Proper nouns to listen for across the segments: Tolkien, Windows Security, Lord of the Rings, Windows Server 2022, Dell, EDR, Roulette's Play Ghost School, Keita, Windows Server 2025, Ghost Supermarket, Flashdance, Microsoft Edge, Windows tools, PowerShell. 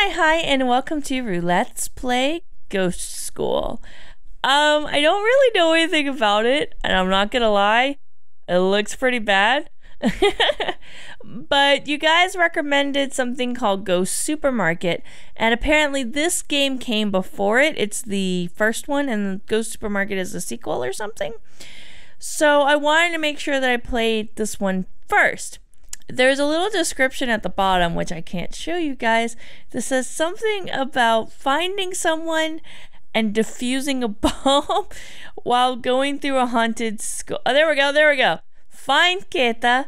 Hi, and welcome to Roulette's Play Ghost School. I don't really know anything about it, and I'm not gonna lie, it looks pretty bad. But you guys recommended something called Ghost Supermarket, and apparently this game came before it. It's the first one, and Ghost Supermarket is a sequel or something. So I wanted to make sure that I played this one first. There's a little description at the bottom, which I can't show you guys. This says something about finding someone and defusing a bomb while going through a haunted school. Oh, there we go. Find Keita,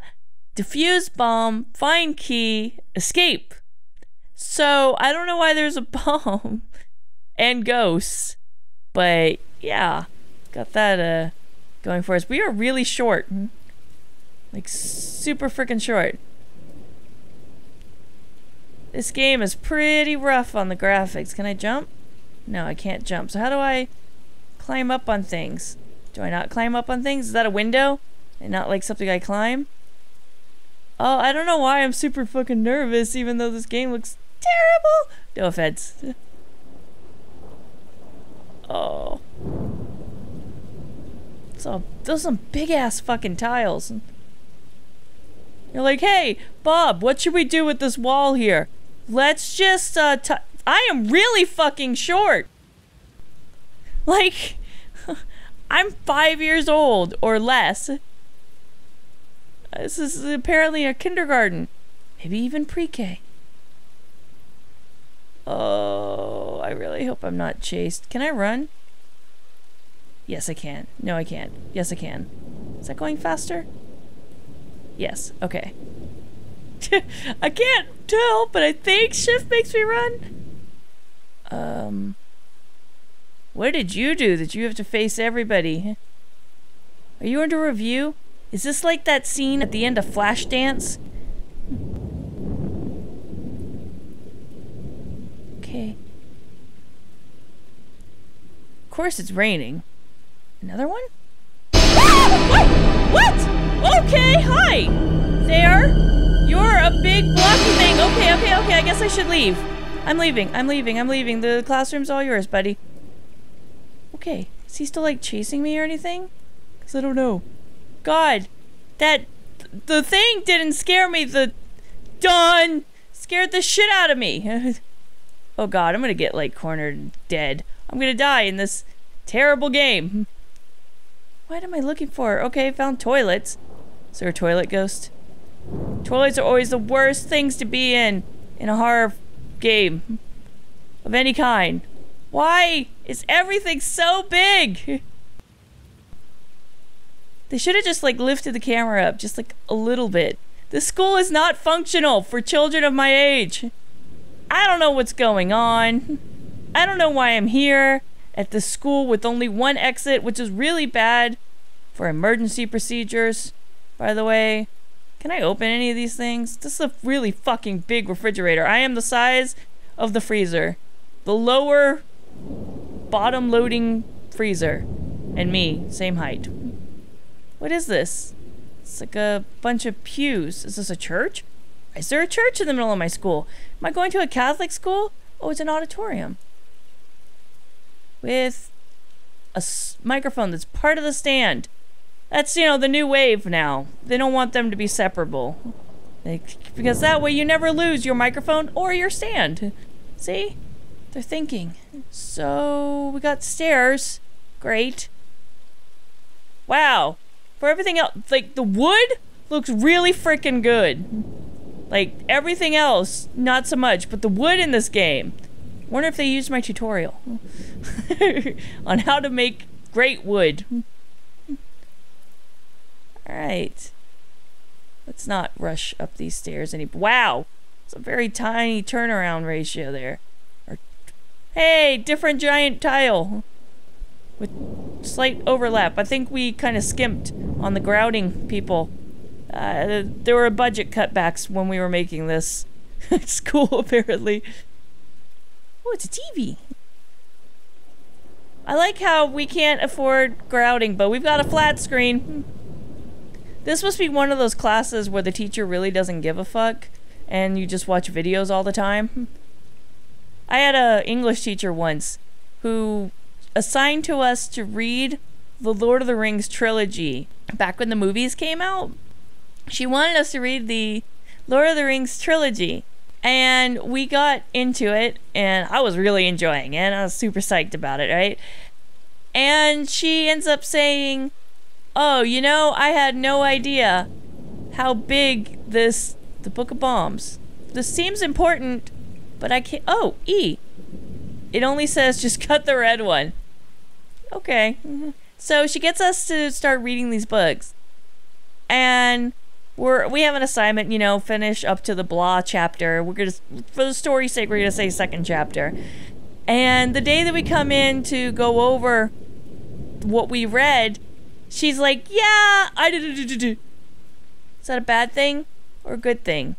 defuse bomb, find key, escape. So I don't know why there's a bomb and ghosts, but yeah, got that going for us. We are really short. Like, super freaking short. This game is pretty rough on the graphics. Can I jump? No, I can't jump. So how do I climb up on things? Do I not climb up on things? Is that a window? And not like something I climb? Oh, I don't know why I'm super fucking nervous even though this game looks terrible. No offense. Oh. So, those are some big ass fucking tiles. You're like, hey, Bob, what should we do with this wall here? Let's just, I am really fucking short. Like, I'm 5 years old or less. This is apparently a kindergarten. Maybe even pre-K. Oh, I really hope I'm not chased. Can I run? Yes, I can. No, I can't. Yes, I can. Is that going faster? Yes, okay. I can't tell, but I think shift makes me run. What did you do that you have to face everybody? Are you under review? Is this like that scene at the end of Flashdance? Okay. Of course it's raining. Another one? What? Okay, hi! There! You're a big blocky thing! Okay, I guess I should leave. I'm leaving. The classroom's all yours, buddy. Okay, is he still, like, chasing me or anything? Because I don't know. God, that... the thing didn't scare me, the... done! Scared the shit out of me! Oh god, I'm gonna get, like, cornered and dead. I'm gonna die in this terrible game. What am I looking for? Okay, found toilets. Is there a toilet ghost? Toilets are always the worst things to be in a horror game of any kind. Why is everything so big? They should have just like lifted the camera up just like a little bit. This school is not functional for children of my age. I don't know what's going on. I don't know why I'm here at this school with only one exit, which is really bad for emergency procedures. By the way, can I open any of these things? This is a really fucking big refrigerator. I am the size of the freezer. The lower bottom loading freezer. And me, same height. What is this? It's like a bunch of pews. Is this a church? Is there a church in the middle of my school? Am I going to a Catholic school? Oh, it's an auditorium. With a microphone that's part of the stand. That's, you know, the new wave now. They don't want them to be separable. Because that way you never lose your microphone or your stand. See? They're thinking. So, we got stairs. Great. Wow. For everything else, like, the wood looks really freaking good. Like, everything else, not so much. But the wood in this game. Wonder if they used my tutorial. On how to make great wood. Alright. Let's not rush up these stairs any- Wow! It's a very tiny turnaround ratio there. Or, hey! Different giant tile! With slight overlap. I think we kind of skimped on the grouting people. There were budget cutbacks when we were making this. It's cool, apparently. Oh, it's a TV! I like how we can't afford grouting, but we've got a flat screen. This must be one of those classes where the teacher really doesn't give a fuck, and you just watch videos all the time. I had an English teacher once who assigned to us to read the Lord of the Rings trilogy back when the movies came out. She wanted us to read the Lord of the Rings trilogy, and we got into it, and I was really enjoying it, and I was super psyched about it, right? And she ends up saying, oh, you know, I had no idea how big this, the Book of Bombs. This seems important, but I can't, oh, E. It only says just cut the red one. Okay. So she gets us to start reading these books. And we have an assignment, you know, finish up to the blah chapter. We're gonna, for the story's sake, we're gonna say second chapter. And the day that we come in to go over what we read, she's like, yeah, I did. Is that a bad thing or a good thing?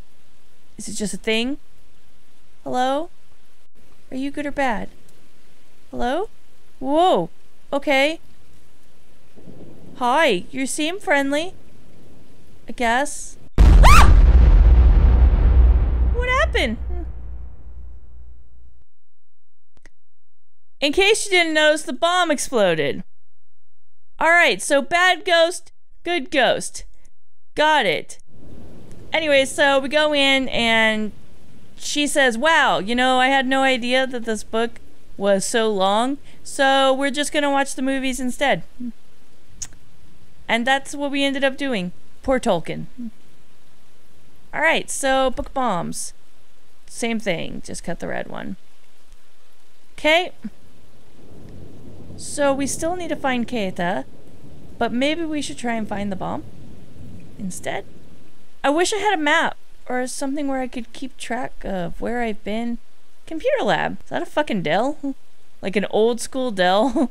Is it just a thing? Hello? Are you good or bad? Hello? Whoa. Okay. Hi. You seem friendly, I guess. Ah! What happened? In case you didn't notice, the bomb exploded. Alright, so bad ghost, good ghost. Got it. Anyway, so we go in and she says, wow, you know, I had no idea that this book was so long, so we're just gonna watch the movies instead. And that's what we ended up doing. Poor Tolkien. Alright, so Book Bombs. Same thing, just cut the red one. Okay. So we still need to find Keita, but maybe we should try and find the bomb instead. I wish I had a map or something where I could keep track of where I've been. Computer lab. Is that a fucking Dell? Like an old school Dell?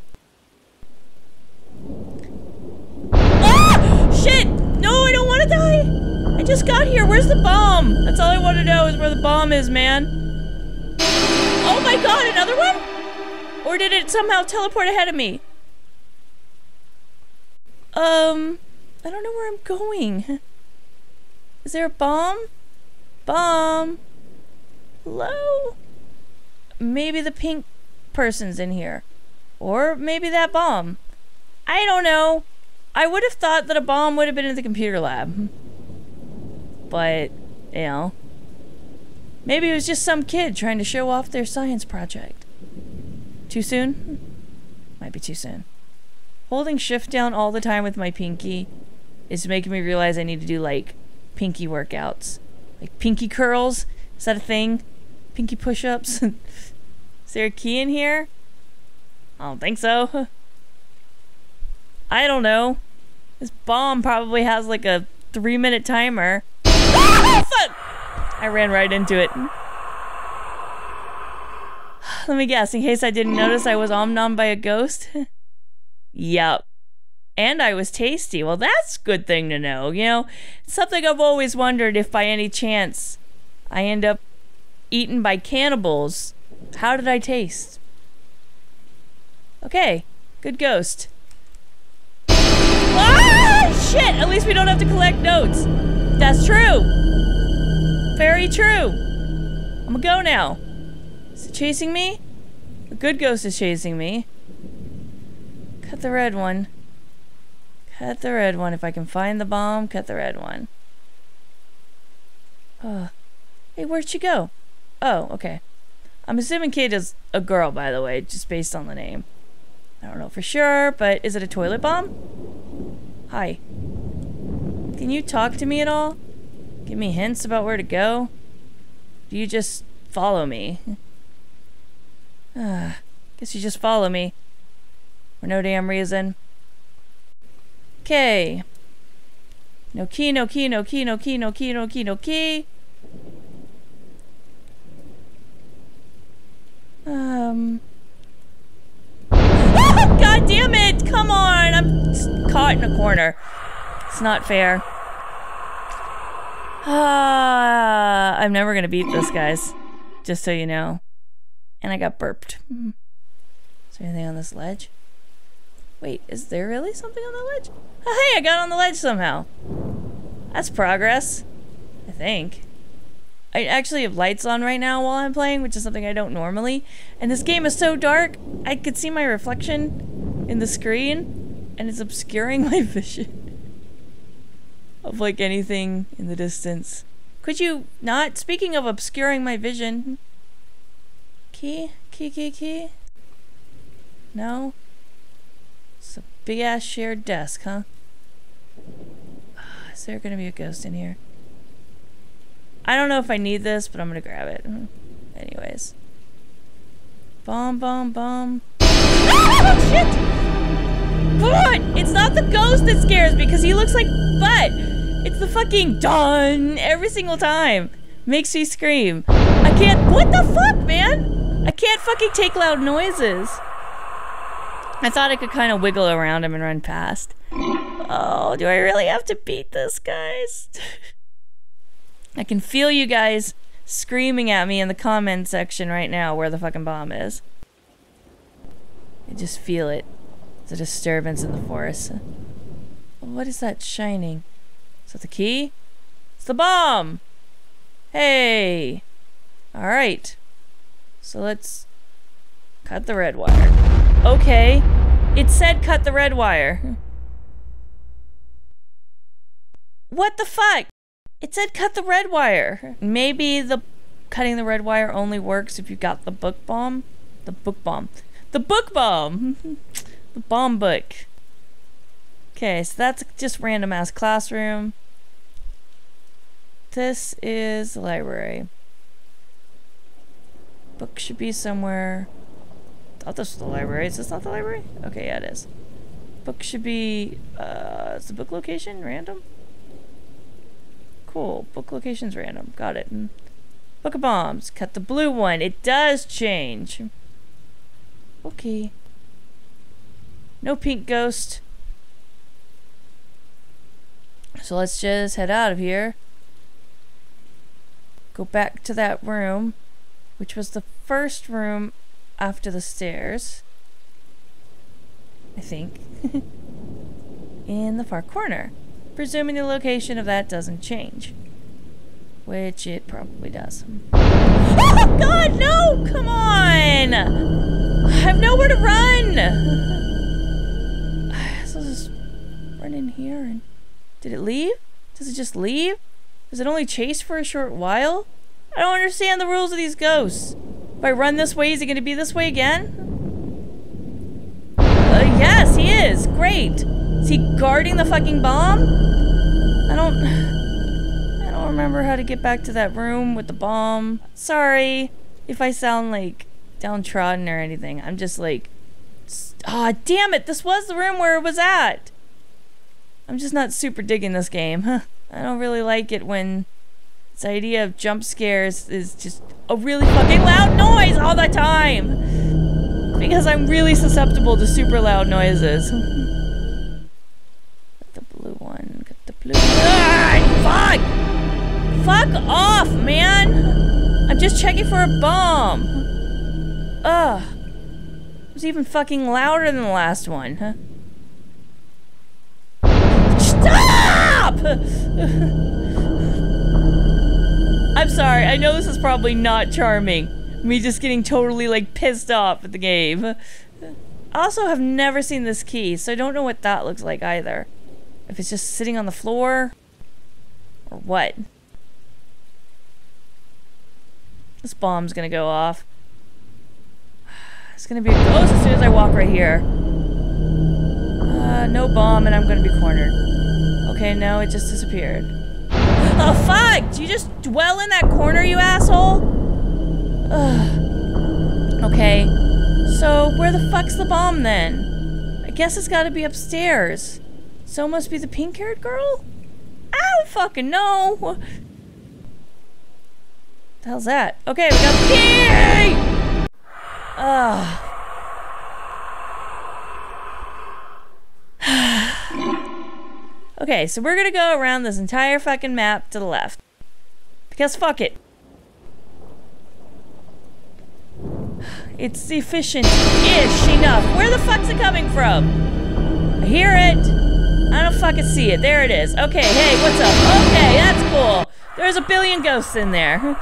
Ah! Shit! No, I don't want to die! I just got here. Where's the bomb? That's all I want to know is where the bomb is, man. Oh my god, another one? Or did it somehow teleport ahead of me? I don't know where I'm going. Is there a bomb? Bomb? Hello? Maybe the pink person's in here. Or maybe that bomb. I don't know. I would have thought that a bomb would have been in the computer lab. But, you know. Maybe it was just some kid trying to show off their science project. Too soon? Might be too soon. Holding shift down all the time with my pinky is making me realize I need to do like pinky workouts. Like pinky curls? Is that a thing? Pinky push-ups? Is there a key in here? I don't think so. I don't know. This bomb probably has like a 3-minute timer. Ah, fuck! I ran right into it. Let me guess, in case I didn't notice, I was omnommed by a ghost. Yep. And I was tasty. Well, that's a good thing to know, you know? It's something I've always wondered, if by any chance I end up eaten by cannibals, how did I taste? Okay, good ghost. Ah, shit! At least we don't have to collect notes. That's true. Very true. I'm gonna go now. Is it chasing me? The good ghost is chasing me. Cut the red one. Cut the red one. If I can find the bomb, cut the red one. Hey, where'd she go? Oh, okay. I'm assuming Keita's a girl, by the way, just based on the name. I don't know for sure, but is it a toilet bomb? Hi. Can you talk to me at all? Give me hints about where to go? Do you just follow me? Guess you just follow me. For no damn reason. Okay. No key, no key, no key, no key, no key, no key, no key. God damn it! Come on! I'm caught in a corner. It's not fair. I'm never gonna beat this, guys. Just so you know. And I got burped. Is there anything on this ledge? Wait, is there really something on the ledge? Oh, hey, I got on the ledge somehow. That's progress, I think. I actually have lights on right now while I'm playing, which is something I don't normally. And this game is so dark, I could see my reflection in the screen, and it's obscuring my vision of like anything in the distance. Could you not? Speaking of obscuring my vision. Key? No? It's a big ass shared desk, huh? Is there gonna be a ghost in here? I don't know if I need this, but I'm gonna grab it. Anyways. Bomb. Ah, shit! Come on! It's not the ghost that scares me, because he looks like butt! It's the fucking dun every single time. Makes me scream. I can't- What the fuck, man? I can't fucking take loud noises. I thought I could kind of wiggle around him and run past. Oh, do I really have to beat this, guys? I can feel you guys screaming at me in the comment section right now where the fucking bomb is. I just feel it. It's a disturbance in the forest. What is that shining? Is that the key? It's the bomb! Hey! Alright. So let's cut the red wire. Okay. It said cut the red wire. What the fuck? It said cut the red wire. Maybe the cutting the red wire only works if you got the book bomb. The book bomb. The bomb book. Okay, so that's just random ass classroom. This is the library. Book should be somewhere. I thought this was the library. Is this not the library? Okay, yeah, it is. Book should be, is the book location random? Cool. Book location's random. Got it. Book of bombs. Cut the blue one. It does change. Okay. No pink ghost. So let's just head out of here. Go back to that room, which was the first room after the stairs. I think. In the far corner. Presuming the location of that doesn't change. Which it probably does. Oh god, no! Come on! I have nowhere to run! So I'll just run in here and... Did it leave? Does it just leave? Does it only chase for a short while? I don't understand the rules of these ghosts. If I run this way, is he gonna be this way again? Yes, he is! Great! Is he guarding the fucking bomb? I don't remember how to get back to that room with the bomb. Sorry if I sound like downtrodden or anything. I'm just like, ah, damn it, this was the room where it was at. I'm just not super digging this game. I don't really like it when this idea of jump scares is just a really fucking loud noise all the time. Because I'm really susceptible to super loud noises. Ah, fuck! Fuck off, man! I'm just checking for a bomb! Ugh. It was even fucking louder than the last one, huh? Stop! I'm sorry, I know this is probably not charming. Me just getting totally, like, pissed off at the game. I also have never seen this key, so I don't know what that looks like either. If it's just sitting on the floor, or what? This bomb's gonna go off. It's gonna be a ghost as soon as I walk right here. No bomb, and I'm gonna be cornered. Okay, no, it just disappeared. Oh fuck! Do you just dwell in that corner, you asshole? Ugh. Okay, so where the fuck's the bomb then? I guess it's gotta be upstairs. So must be the pink-haired girl? I don't fucking know! What the hell's that? Okay, we got the key! Okay, so we're gonna go around this entire fucking map to the left. Because fuck it. It's efficient-ish enough. Where the fuck's it coming from? I hear it! I don't fucking see it. There it is. Okay, hey, what's up? Okay, that's cool. There's a billion ghosts in there.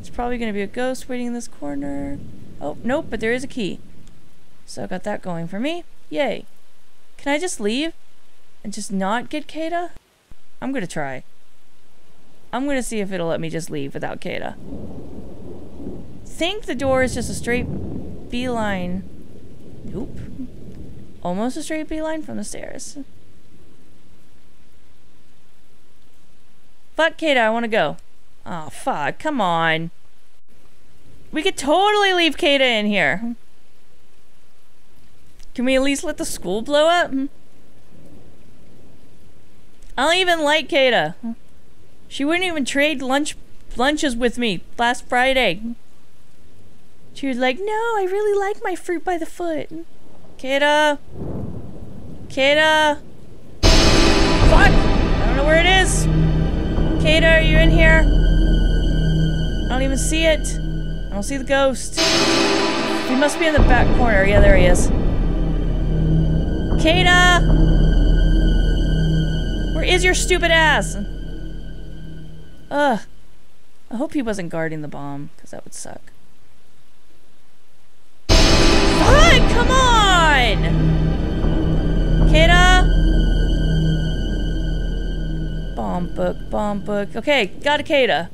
It's probably gonna be a ghost waiting in this corner. Oh, nope, but there is a key. So I got that going for me. Yay. Can I just leave and just not get Keita? I'm gonna try. I'm gonna see if it'll let me just leave without Keita. I think the door is just a straight beeline. Nope. Almost a straight beeline from the stairs. Fuck Keita, I wanna go. Oh fuck, come on. We could totally leave Keita in here. Can we at least let the school blow up? I don't even like Keita. She wouldn't even trade lunches with me last Friday. She was like, no, I really like my fruit by the foot. Keita! Keita! Fuck! I don't know where it is! Keita, are you in here? I don't even see it. I don't see the ghost. He must be in the back corner. Yeah, there he is. Keita! Where is your stupid ass? Ugh. I hope he wasn't guarding the bomb, because that would suck. Fuck! Come on! Keita! Bomb book, bomb book. Okay, got a Keita.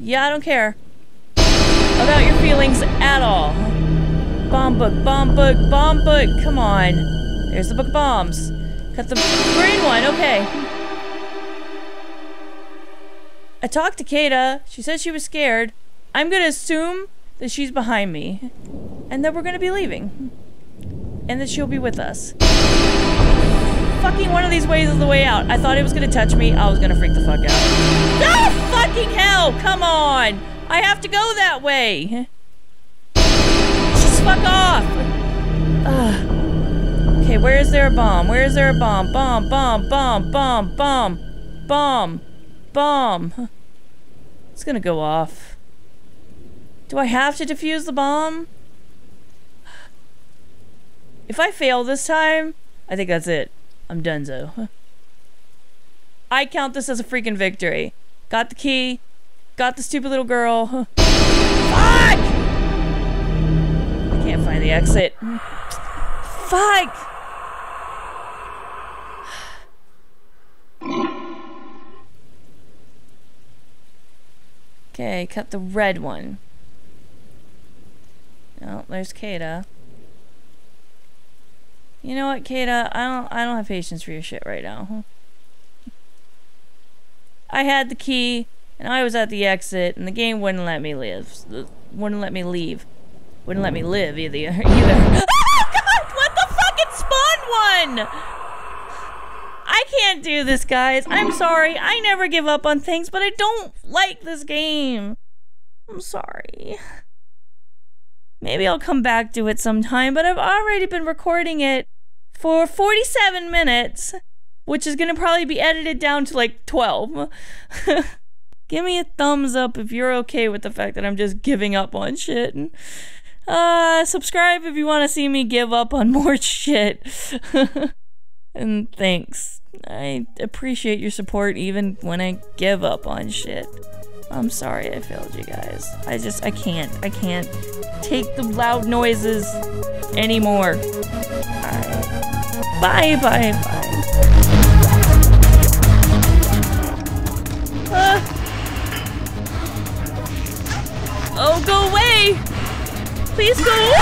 Yeah, I don't care about your feelings at all. Bomb book, bomb book, bomb book. Come on. There's the book of bombs. Cut the green one. Okay. I talked to Keita. She said she was scared. I'm gonna assume that she's behind me and that we're gonna be leaving and that she'll be with us. Fucking one of these ways is the way out. I thought it was gonna touch me. I was gonna freak the fuck out. Oh, fucking hell. Come on. I have to go that way! Just fuck off! Ugh. Okay, where is there a bomb? Where is there a bomb? Bomb, bomb, bomb, bomb, bomb, bomb, bomb. It's gonna go off. Do I have to defuse the bomb? If I fail this time, I think that's it. I'm donezo. I count this as a freaking victory. Got the key. Got the stupid little girl. Fuck! I can't find the exit. Fuck! Okay, cut the red one. Oh, there's Keita. You know what, Keita? I don't have patience for your shit right now. I had the key. And I was at the exit, and the game wouldn't let me live. Wouldn't let me leave. Wouldn't let me live either. Oh God! What the fucking spawn one? I can't do this, guys. I'm sorry. I never give up on things, but I don't like this game. I'm sorry. Maybe I'll come back to it sometime, but I've already been recording it for 47 minutes, which is gonna probably be edited down to like 12. Give me a thumbs up if you're okay with the fact that I'm just giving up on shit. Subscribe if you want to see me give up on more shit. And thanks. I appreciate your support even when I give up on shit. I'm sorry I failed you guys. I can't take the loud noises anymore. Bye, bye, bye, bye. Oh, go away! Please go away!